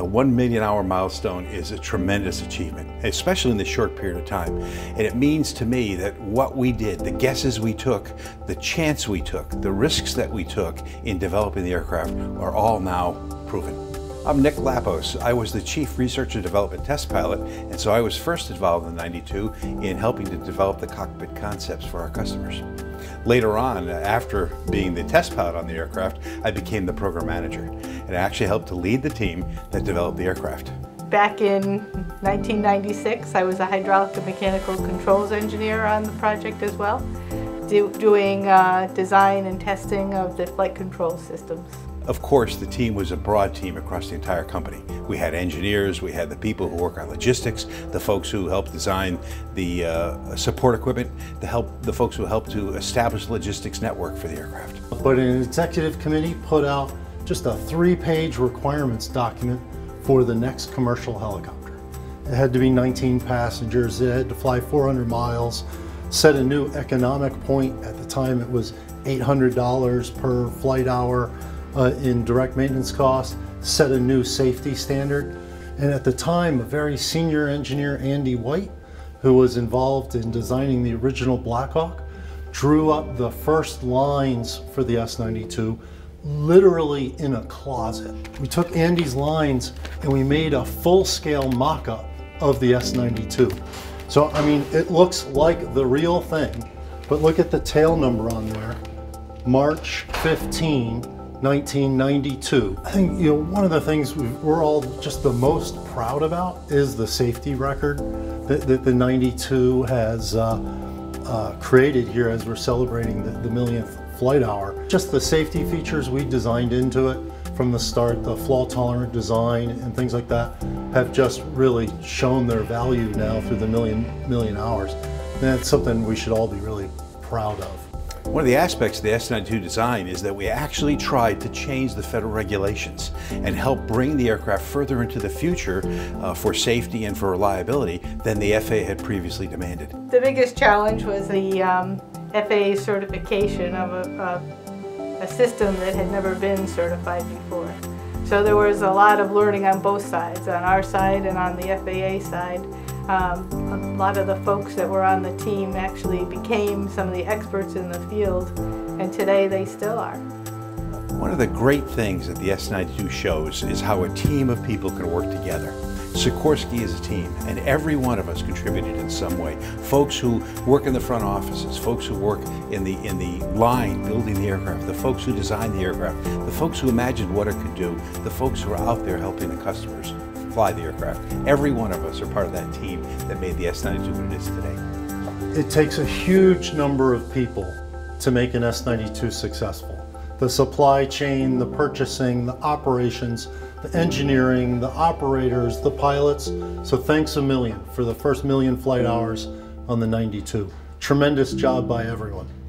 The 1 million hour milestone is a tremendous achievement, especially in this short period of time. And it means to me that what we did, the guesses we took, the chance we took, the risks that we took in developing the aircraft are all now proven. I'm Nick Lappos. I was the Chief Research and Development Test Pilot, and so I was first involved in '92 in helping to develop the cockpit concepts for our customers. Later on, after being the test pilot on the aircraft, I became the program manager, and I actually helped to lead the team that developed the aircraft. Back in 1996, I was a hydraulic and mechanical controls engineer on the project as well, doing design and testing of the flight control systems. Of course, the team was a broad team across the entire company. We had engineers, we had the people who work on logistics, the folks who helped design the support equipment, the folks who helped to establish the logistics network for the aircraft. But an executive committee put out just a 3-page requirements document for the next commercial helicopter. It had to be 19 passengers, it had to fly 400 miles, set a new economic point. At the time it was $800 per flight hour. In direct maintenance costs, set a new safety standard. And at the time, a very senior engineer, Andy White, who was involved in designing the original Blackhawk, drew up the first lines for the S-92, literally in a closet. We took Andy's lines and we made a full-scale mock-up of the S-92. So, I mean, it looks like the real thing, but look at the tail number on there, March 15, 1992. I think, you know, one of the things we're all just the most proud about is the safety record that the 92 has created here as we're celebrating the millionth flight hour. Just the safety features we designed into it from the start, the flaw-tolerant design and things like that have just really shown their value now through the million hours. And that's something we should all be really proud of. One of the aspects of the S-92 design is that we actually tried to change the federal regulations and help bring the aircraft further into the future for safety and for reliability than the FAA had previously demanded. The biggest challenge was the FAA certification of a system that had never been certified before. So there was a lot of learning on both sides, on our side and on the FAA side. A lot of the folks that were on the team actually became some of the experts in the field, and today they still are. One of the great things that the S-92 shows is how a team of people can work together. Sikorsky is a team, and every one of us contributed in some way. Folks who work in the front offices, folks who work in the line building the aircraft, the folks who designed the aircraft, the folks who imagined what it could do, the folks who are out there helping the customers fly the aircraft. Every one of us are part of that team that made the S-92 what it is today. It takes a huge number of people to make an S-92 successful. The supply chain, the purchasing, the operations, the engineering, the operators, the pilots. So thanks a million for the first million flight hours on the 92. Tremendous job by everyone.